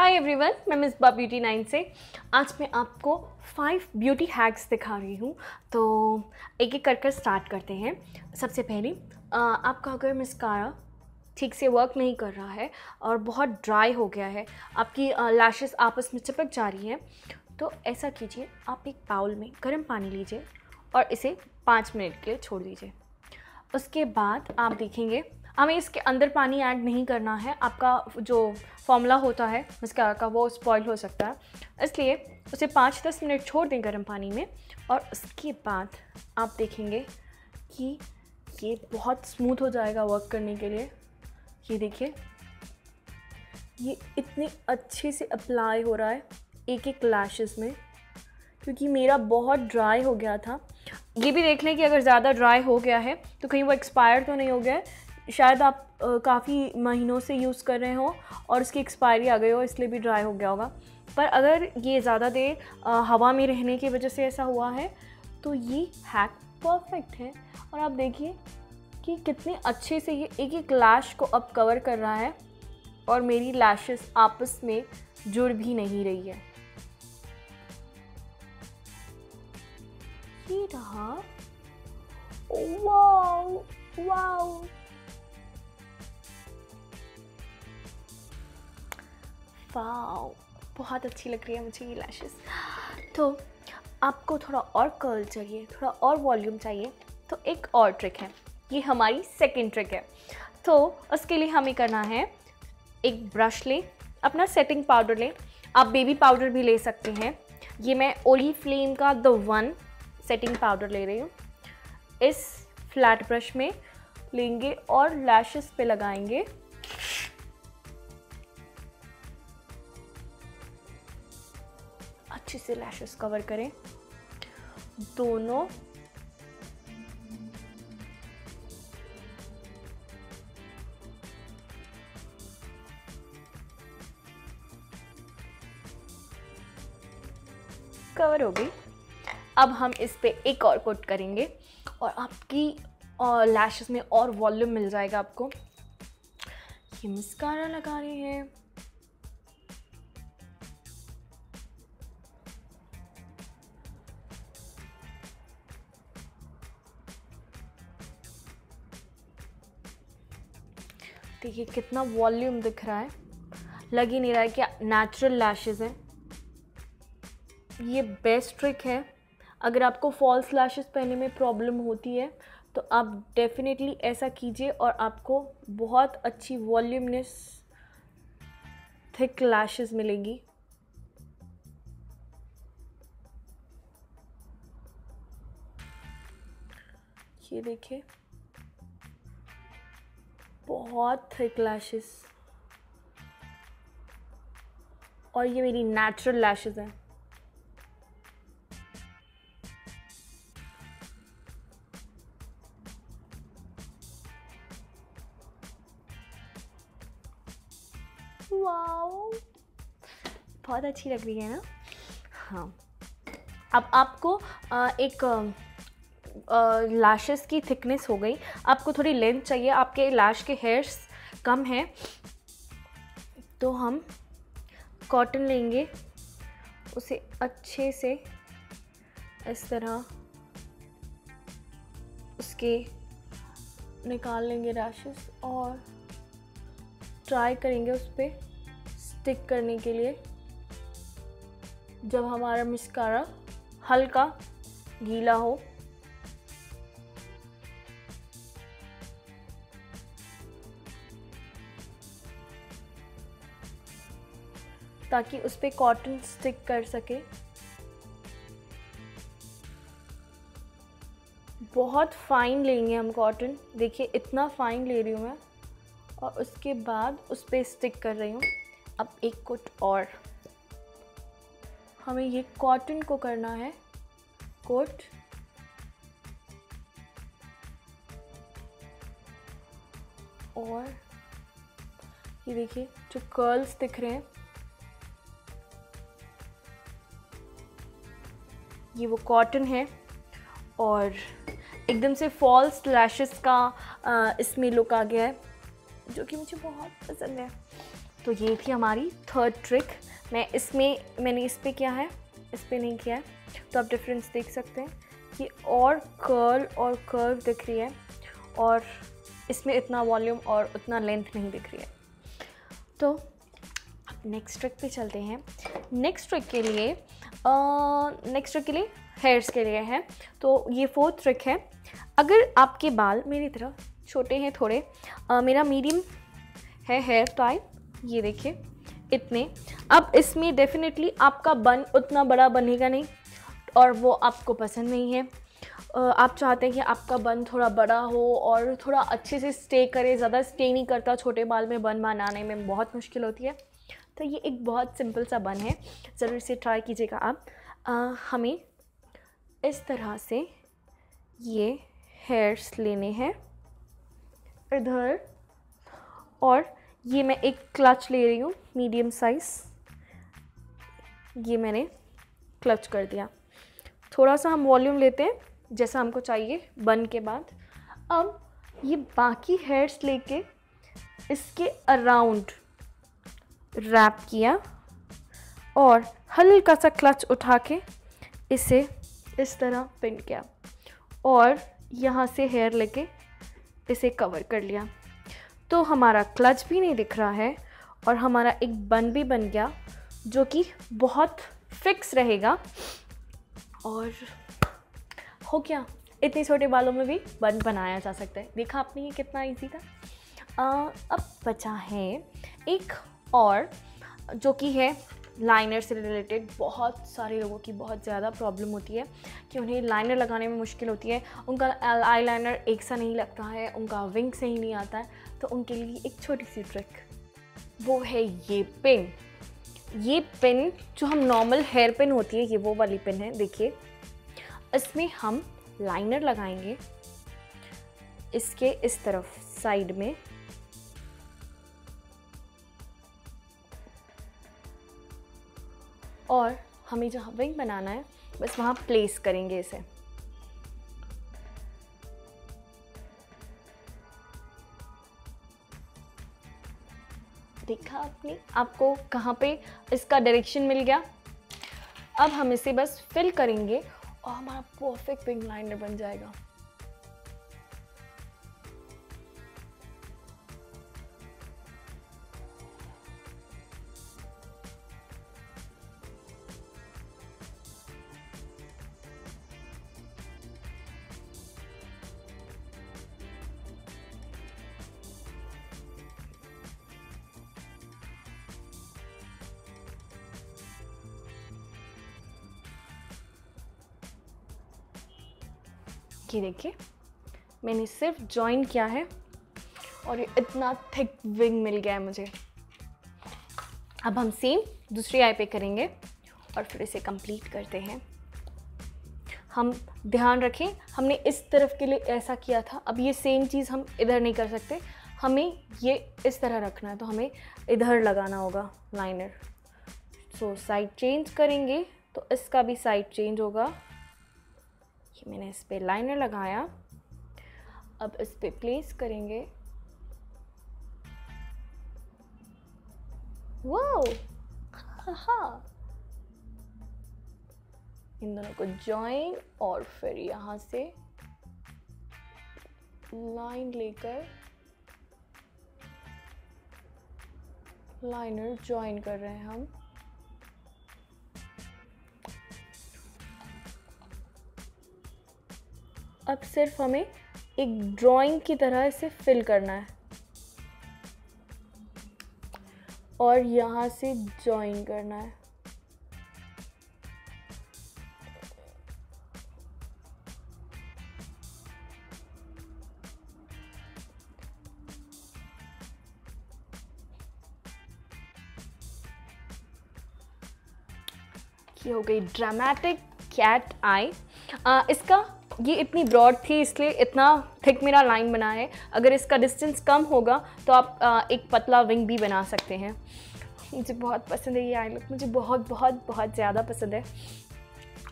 हाय everyone, मैं miss बा beauty 9 से आज मैं आपको 5 ब्यूटी हैक्स दिखा रही हूँ। तो एक एक कर स्टार्ट करते हैं। सबसे पहले आपका अगर मस्कारा ठीक से वर्क नहीं कर रहा है और बहुत ड्राई हो गया है, आपकी लैशेस आपस में चिपक जा रही हैं, तो ऐसा कीजिए, आप एक बाउल में गर्म पानी लीजिए और इसे 5 मिनट के लिए छोड़ दीजिए। उसके बाद आप देखेंगे हमें इसके अंदर पानी ऐड नहीं करना है, आपका जो फॉर्मूला होता है मस्कारा का वो स्पॉइल हो सकता है, इसलिए उसे 5-10 मिनट छोड़ दें गर्म पानी में। और उसके बाद आप देखेंगे कि ये बहुत स्मूथ हो जाएगा वर्क करने के लिए। ये देखिए, ये इतने अच्छे से अप्लाई हो रहा है एक एक लैशेस में, क्योंकि मेरा बहुत ड्राई हो गया था। ये भी देख लें कि अगर ज़्यादा ड्राई हो गया है तो कहीं वो एक्सपायर तो नहीं हो गया है। शायद आप काफ़ी महीनों से यूज़ कर रहे हो और उसकी एक्सपायरी आ गई हो, इसलिए भी ड्राई हो गया होगा। पर अगर ये ज़्यादा देर हवा में रहने की वजह से ऐसा हुआ है तो ये हैक परफेक्ट है। और आप देखिए कि कितने अच्छे से ये एक एक लैश को अब कवर कर रहा है और मेरी लैशेस आपस में जुड़ भी नहीं रही है। ये रहा, वाओ वाओ, वाओ, बहुत अच्छी लग रही है मुझे ये लैशेस। तो आपको थोड़ा और कर्ल चाहिए, थोड़ा और वॉल्यूम चाहिए, तो एक और ट्रिक है, ये हमारी सेकंड ट्रिक है। तो उसके लिए हमें करना है, एक ब्रश लें, अपना सेटिंग पाउडर लें, आप बेबी पाउडर भी ले सकते हैं। ये मैं ओरिफ्लेम का द 1 सेटिंग पाउडर ले रही हूँ। इस फ्लैट ब्रश में लेंगे और लैशेस पे लगाएंगे। अच्छे से लैशेस कवर करें दोनों। कवर हो गई। अब हम इस पे एक और कोट करेंगे और आपकी लैशेस में और वॉल्यूम मिल जाएगा आपको। ये मस्कारा लगा रहे हैं, देखिए कितना वॉल्यूम दिख रहा है, लग ही नहीं रहा है कि नेचुरल लैशेस हैं। ये बेस्ट ट्रिक है। अगर आपको फॉल्स लैशेस पहनने में प्रॉब्लम होती है तो आप डेफिनेटली ऐसा कीजिए और आपको बहुत अच्छी वॉल्यूमनेस थिक लैशेस मिलेंगी। ये देखिए, बहुत थिक लैशेस, और ये मेरी नेचुरल लैशेस हैं। वाओ, बहुत अच्छी लग रही है ना। हाँ, अब आपको एक लैशेस की थिकनेस हो गई, आपको थोड़ी लेंथ चाहिए, आपके लैश के हेयर्स कम हैं, तो हम कॉटन लेंगे, उसे अच्छे से इस तरह उसके निकाल लेंगे लैशेस और ट्राई करेंगे उस पर स्टिक करने के लिए। जब हमारा मस्कारा हल्का गीला हो, ताकि उस पर कॉटन स्टिक कर सके। बहुत फाइन लेंगे हम कॉटन, देखिए इतना फाइन ले रही हूँ मैं, और उसके बाद उस पर स्टिक कर रही हूँ। अब एक कोट और हमें ये कॉटन को करना है कोट। और ये देखिए जो कर्ल्स दिख रहे हैं, ये वो कॉटन है। और एकदम से फॉल्स लैशेस का इसमें लुक आ गया है, जो कि मुझे बहुत पसंद है। तो ये थी हमारी थर्ड ट्रिक। मैंने इस पर किया है, इस पर नहीं किया है, तो आप डिफरेंस देख सकते हैं कि और कर्व दिख रही है और इसमें इतना वॉल्यूम और उतना लेंथ नहीं दिख रही है। तो अब नेक्स्ट ट्रिक पे चलते हैं। नेक्स्ट ट्रिक के लिए हेयर्स के लिए है, तो ये फोर्थ ट्रिक है। अगर आपके बाल मेरी तरह छोटे हैं थोड़े, मेरा मीडियम है हेयर टाइप, ये देखिए इतने। अब इसमें डेफिनेटली आपका बन उतना बड़ा बनेगा नहीं और वो आपको पसंद नहीं है। आप चाहते हैं कि आपका बन थोड़ा बड़ा हो और थोड़ा अच्छे से स्टे करे, ज़्यादा स्टे नहीं करता। छोटे बाल में बन बनाने में बहुत मुश्किल होती है। तो ये एक बहुत सिंपल सा बन है, ज़रूर से ट्राई कीजिएगा आप। हमें इस तरह से ये हेयर्स लेने हैं इधर, और ये मैं एक क्लच ले रही हूँ मीडियम साइज़, ये मैंने क्लच कर दिया। थोड़ा सा हम वॉल्यूम लेते हैं जैसा हमको चाहिए बन के बाद। अब ये बाकी हेयर्स लेके इसके अराउंड रैप किया और हल्का सा क्लच उठा के इसे इस तरह पिन किया और यहाँ से हेयर लेके इसे कवर कर लिया। तो हमारा क्लच भी नहीं दिख रहा है और हमारा एक बन भी बन गया जो कि बहुत फिक्स रहेगा। और हो क्या, इतने छोटे बालों में भी बन बनाया जा सकता है। देखा आपने ये कितना इजी था। अब बचा है एक और जो कि है लाइनर से रिलेटेड। बहुत सारे लोगों की बहुत ज़्यादा प्रॉब्लम होती है कि उन्हें लाइनर लगाने में मुश्किल होती है, उनका आई लाइनर एक सा नहीं लगता है, उनका विंग सही नहीं आता है। तो उनके लिए एक छोटी सी ट्रिक, वो है ये पिन। ये पिन जो हम नॉर्मल हेयर पिन होती है, ये वो वाली पिन है, देखिए। इसमें हम लाइनर लगाएंगे इसके इस तरफ साइड में, और हमें जहाँ विंग बनाना है बस वहाँ प्लेस करेंगे इसे। देखा आपने आपको कहाँ पे इसका डायरेक्शन मिल गया। अब हम इसे बस फिल करेंगे और हमारा परफेक्ट विंग लाइनर बन जाएगा। ये देखिए मैंने सिर्फ जॉइन किया है और ये इतना थिक विंग मिल गया है मुझे। अब हम सेम दूसरी आई पे करेंगे और फिर इसे कंप्लीट करते हैं। हम ध्यान रखें, हमने इस तरफ के लिए ऐसा किया था, अब ये सेम चीज़ हम इधर नहीं कर सकते, हमें ये इस तरह रखना है तो हमें इधर लगाना होगा लाइनर। सो साइड चेंज करेंगे तो इसका भी साइड चेंज होगा। मैंने इस पर लाइनर लगाया, अब इस पर प्लेस करेंगे। वाओ, हाँ, इन दोनों को जॉइन और फिर यहाँ से लाइन लेकर लाइनर जॉइन कर रहे हैं हम। अब सिर्फ हमें एक ड्राइंग की तरह इसे फिल करना है और यहाँ से जॉइन करना है। ये हो गई ड्रामेटिक कैट आई। इसका ये इतनी ब्रॉड थी इसलिए इतना थिक मेरा लाइन बना है। अगर इसका डिस्टेंस कम होगा तो आप एक पतला विंग भी बना सकते हैं। मुझे बहुत पसंद है ये आई लुक, मुझे बहुत बहुत बहुत ज़्यादा पसंद है।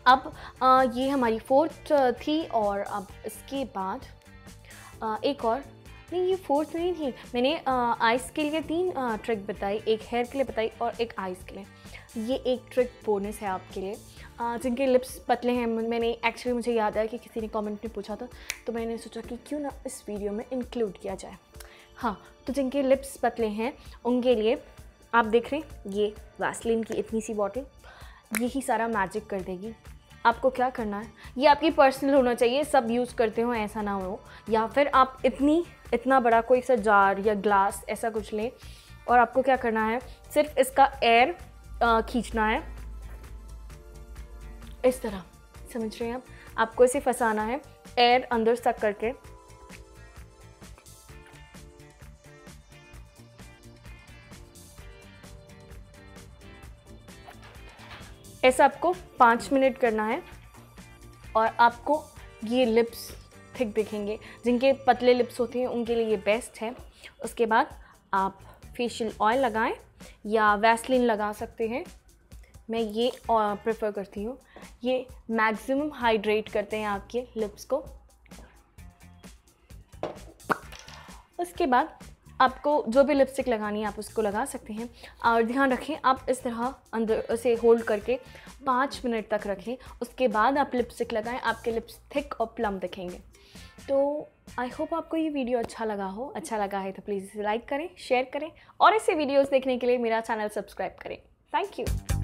अब ये हमारी फोर्थ थी और अब इसके बाद एक और नहीं, ये फोर्थ नहीं थी। मैंने आइज़ के लिए 3 ट्रिक बताई, एक हेयर के लिए बताई और एक आइज़ के लिए। ये एक ट्रिक बोनस है आपके लिए। जिनके लिप्स पतले हैं, मैंने एक्चुअली मुझे याद आया कि किसी ने कमेंट में पूछा था, तो मैंने सोचा कि क्यों ना इस वीडियो में इंक्लूड किया जाए। हाँ, तो जिनके लिप्स पतले हैं उनके लिए आप देख रहे हैं ये वैसलीन की इतनी सी बॉटल, यही सारा मैजिक कर देगी। आपको क्या करना है, ये आपकी पर्सनल होना चाहिए, सब यूज़ करते हो ऐसा ना हो, या फिर आप इतना बड़ा कोई सा जार या ग्लास ऐसा कुछ लें और आपको क्या करना है, सिर्फ इसका एयर खींचना है इस तरह, समझ रहे हैं आप। आपको इसे फंसाना है एयर अंदर तक करके, ऐसा आपको 5 मिनट करना है और आपको ये लिप्स थिक दिखेंगे। जिनके पतले लिप्स होते हैं उनके लिए ये बेस्ट है। उसके बाद आप फेशियल ऑयल लगाएं या वैसलीन लगा सकते हैं, मैं ये प्रेफर करती हूँ। ये मैक्सिमम हाइड्रेट करते हैं आपके लिप्स को। उसके बाद आपको जो भी लिपस्टिक लगानी है आप उसको लगा सकते हैं, और ध्यान रखें आप इस तरह अंदर उसे होल्ड करके 5 मिनट तक रखें। उसके बाद आप लिपस्टिक लगाएं, आपके लिप्स थिक और प्लम दिखेंगे। तो आई होप आपको ये वीडियो अच्छा लगा हो। अच्छा लगा है तो प्लीज़ इसे लाइक करें, शेयर करें और ऐसे वीडियोस देखने के लिए मेरा चैनल सब्सक्राइब करें। Thank you.